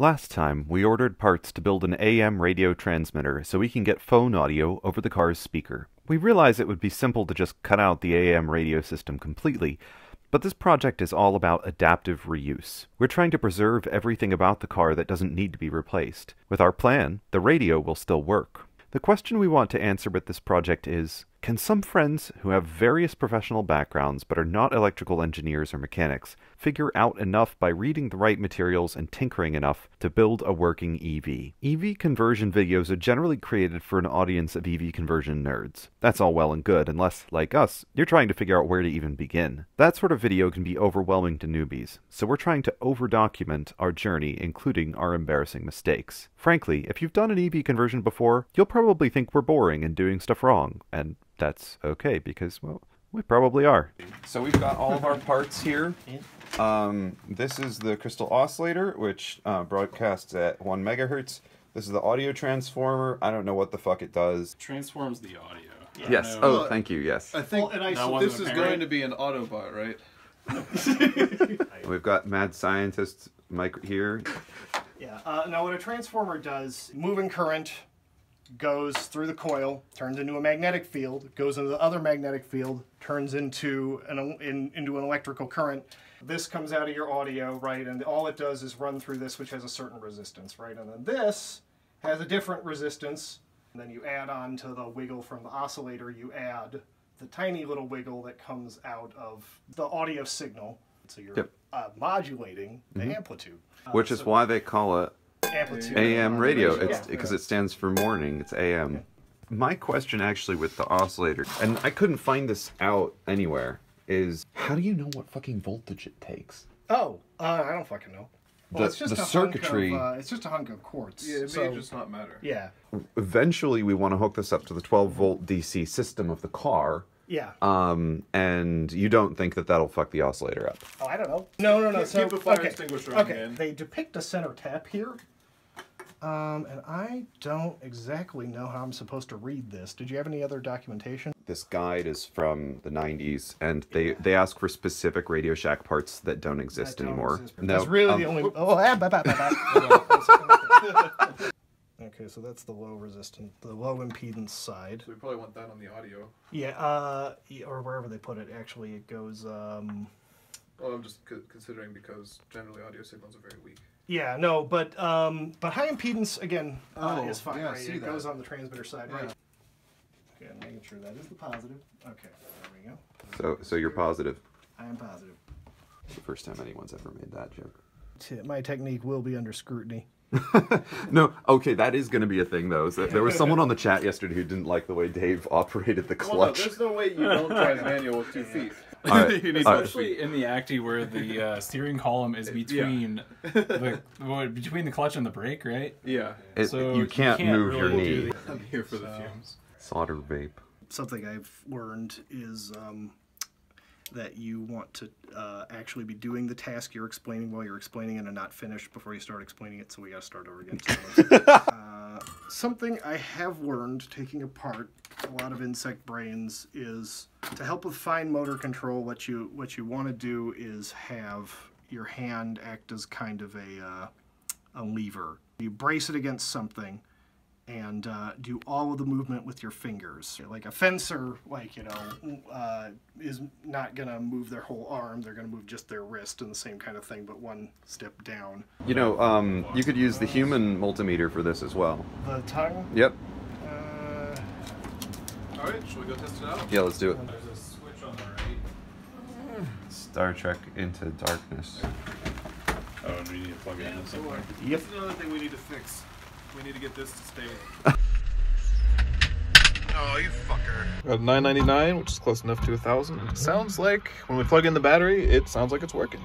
Last time, we ordered parts to build an AM radio transmitter so we can get phone audio over the car's speaker. We realize it would be simple to just cut out the AM radio system completely, but this project is all about adaptive reuse. We're trying to preserve everything about the car that doesn't need to be replaced. With our plan, the radio will still work. The question we want to answer with this project is, can some friends who have various professional backgrounds but are not electrical engineers or mechanics figure out enough by reading the right materials and tinkering enough to build a working EV? EV conversion videos are generally created for an audience of EV conversion nerds. That's all well and good, unless, like us, you're trying to figure out where to even begin. That sort of video can be overwhelming to newbies, so we're trying to over-document our journey, including our embarrassing mistakes. Frankly, if you've done an EV conversion before, you'll probably think we're boring and doing stuff wrong, and that's okay, because, well, we probably are. So we've got all of our parts here. This is the crystal oscillator, which broadcasts at 1 megahertz. This is the audio transformer. I don't know what the fuck it does. Transforms the audio. Yeah. Yes. Oh, well, thank you, yes. I think this is going to be an Autobot, right? We've got mad scientist Mike here. Yeah, now what a transformer does, moving current goes through the coil, turns into a magnetic field, goes into the other magnetic field, turns into an electrical current. This comes out of your audio, right, and all it does is run through this, which has a certain resistance, right, and then this has a different resistance, and then you add on to the wiggle from the oscillator, you add the tiny little wiggle that comes out of the audio signal, so you're modulating the amplitude. Which is why they call it AM radio, because it stands for morning, it's AM. Okay. My question actually with the oscillator, and I couldn't find this out anywhere, is how do you know what fucking voltage it takes? Oh, I don't fucking know. Well, it's just the circuitry. It's just a hunk of quartz. Yeah, it may just not matter. Yeah. Eventually we want to hook this up to the 12-volt DC system of the car. Yeah. And you don't think that that'll fuck the oscillator up? Oh, I don't know. No, no, no. So, keep a fire extinguisher on hand. They depict a center tap here. And I don't exactly know how I'm supposed to read this. Did you have any other documentation? This guide is from the 90s, and they ask for specific Radio Shack parts that don't exist anymore. No, that's really the only... Okay, so that's the low resistance, the low impedance side. So we probably want that on the audio. Yeah, or wherever they put it. Actually, it goes. Well, I'm just considering because generally audio signals are very weak. Yeah, no, but high impedance again is fine. Yeah, right? It goes on the transmitter side, right? Okay, I'm making sure that is the positive. Okay, there we go. So you're positive. I am positive. First time anyone's ever made that joke. My technique will be under scrutiny. No, okay, that is going to be a thing, though. So there was someone on the chat yesterday who didn't like the way Dave operated the clutch. Well, no, there's no way you don't drive manual with 2 feet. Right. Especially in the Acty where the steering column is between between the clutch and the brake, right? Yeah. So you can't move really your knee. I'm here for the fumes. Solder vape. Something I've learned is that you want to actually be doing the task you're explaining while you're explaining it and not finished before you start explaining it, so we gotta start over again. Something I have learned taking apart a lot of insect brains is to help with fine motor control, what you want to do is have your hand act as kind of a lever. You brace it against something and do all of the movement with your fingers. Like a fencer, like, you know, is not gonna move their whole arm, they're gonna move just their wrist and the same kind of thing, but one step down. You know, you could use the human multimeter for this as well. The tongue? Yep. Alright, shall we go test it out? Yeah, let's do it. There's a switch on the right. Star Trek Into Darkness. Oh, and we need to plug it in somewhere. Yep. That's another thing we need to fix. We need to get this to stay. Oh, you fucker. Got $9.99, which is close enough to $1,000. It sounds like when we plug in the battery, it sounds like it's working.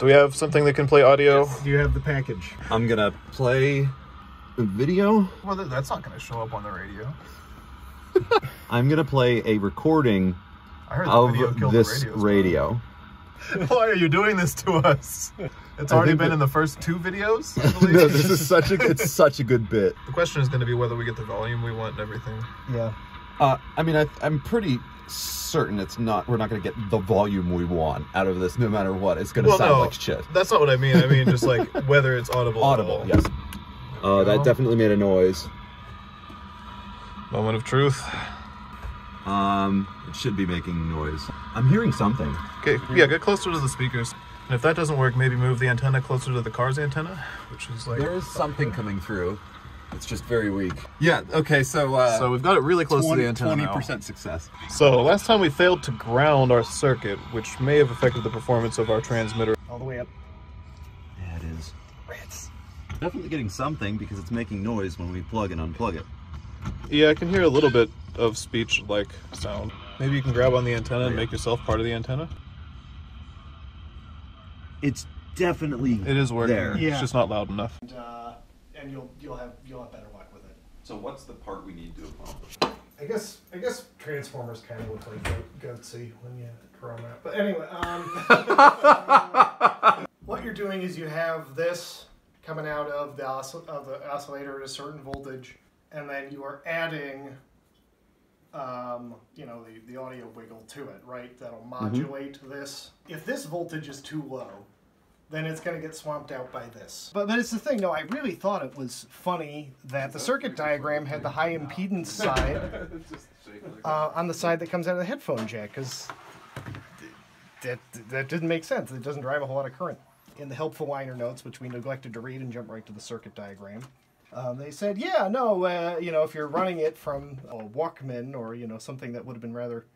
Do we have something that can play audio? Yes, do you have the package? I'm gonna play the video. Well, that's not gonna show up on the radio. I'm gonna play a recording of this radio. Why are you doing this to us? It's already been in the first 2 videos, I believe. No, this is such a good bit. The question is going to be whether we get the volume we want and everything. Yeah. I'm pretty certain it's not. We're not going to get the volume we want out of this, no matter what. It's going to sound like shit. That's not what I mean. I mean just like whether it's audible. Audible, yes. That definitely made a noise. Moment of truth. It should be making noise. I'm hearing something. Okay, yeah, get closer to the speakers. And if that doesn't work, maybe move the antenna closer to the car's antenna, which is like... There is something coming through. It's just very weak. Yeah, okay, so... so we've got it really close to the antenna 20% success. So last time we failed to ground our circuit, which may have affected the performance of our transmitter. All the way up. Yeah, it is. It's definitely getting something because it's making noise when we plug and unplug it. Yeah, I can hear a little bit of speech-like sound. Maybe you can grab on the antenna and make yourself part of the antenna. It's definitely it is working. There. Yeah. It's just not loud enough. And you'll have better luck with it. So what's the part we need to accomplish? I guess Transformers kind of look like Goatsy when you throw them out. But anyway, what you're doing is you have this coming out of the oscillator at a certain voltage, and then you are adding, you know, the audio wiggle to it, right? That'll modulate this. If this voltage is too low, then it's going to get swamped out by this. But it's the thing, though, I really thought it was funny that the circuit diagram had the high impedance side on the side that comes out of the headphone jack, because that didn't make sense. It doesn't drive a whole lot of current. In the helpful liner notes, which we neglected to read and jump right to the circuit diagram, they said, yeah, no, you know, if you're running it from a Walkman or, you know, something that would have been rather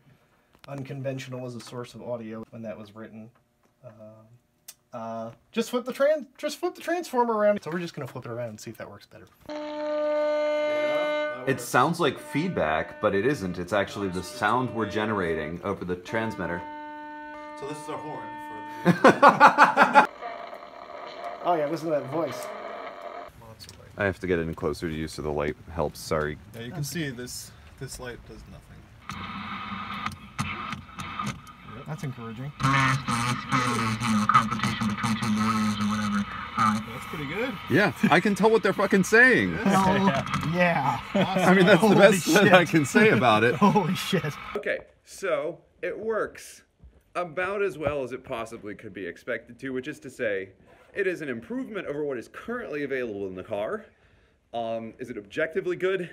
unconventional as a source of audio when that was written, just flip the transformer around. So we're just gonna flip it around and see if that works better. It sounds like feedback, but it isn't. It's actually the sound we're generating over the transmitter. So this is our horn for the... Oh yeah, listen to that voice. I have to get in closer to you so the light helps, sorry. Yeah, you can see this light does nothing. Yep. That's encouraging. Competition between two warriors or whatever. That's pretty good. Yeah, I can tell what they're fucking saying. Yeah. Awesome. I mean, that's the best that I can say about it. Holy shit. Okay, so it works about as well as it possibly could be expected to, which is to say, it is an improvement over what is currently available in the car. Is it objectively good?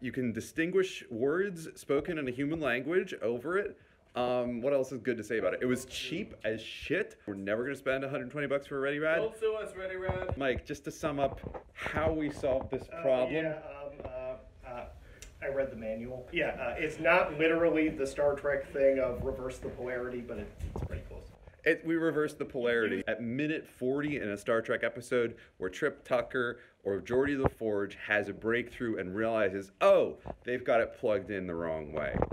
You can distinguish words spoken in a human language over it. What else is good to say about it? It was cheap as shit. We're never gonna spend 120 bucks for a Ready Rad. Don't sue us, Ready Rad. Mike, just to sum up how we solved this problem. I read the manual. Yeah, it's not literally the Star Trek thing of reverse the polarity, but it's pretty close. We reversed the polarity. At minute 40 in a Star Trek episode where Trip Tucker or Geordi La Forge has a breakthrough and realizes, oh, they've got it plugged in the wrong way.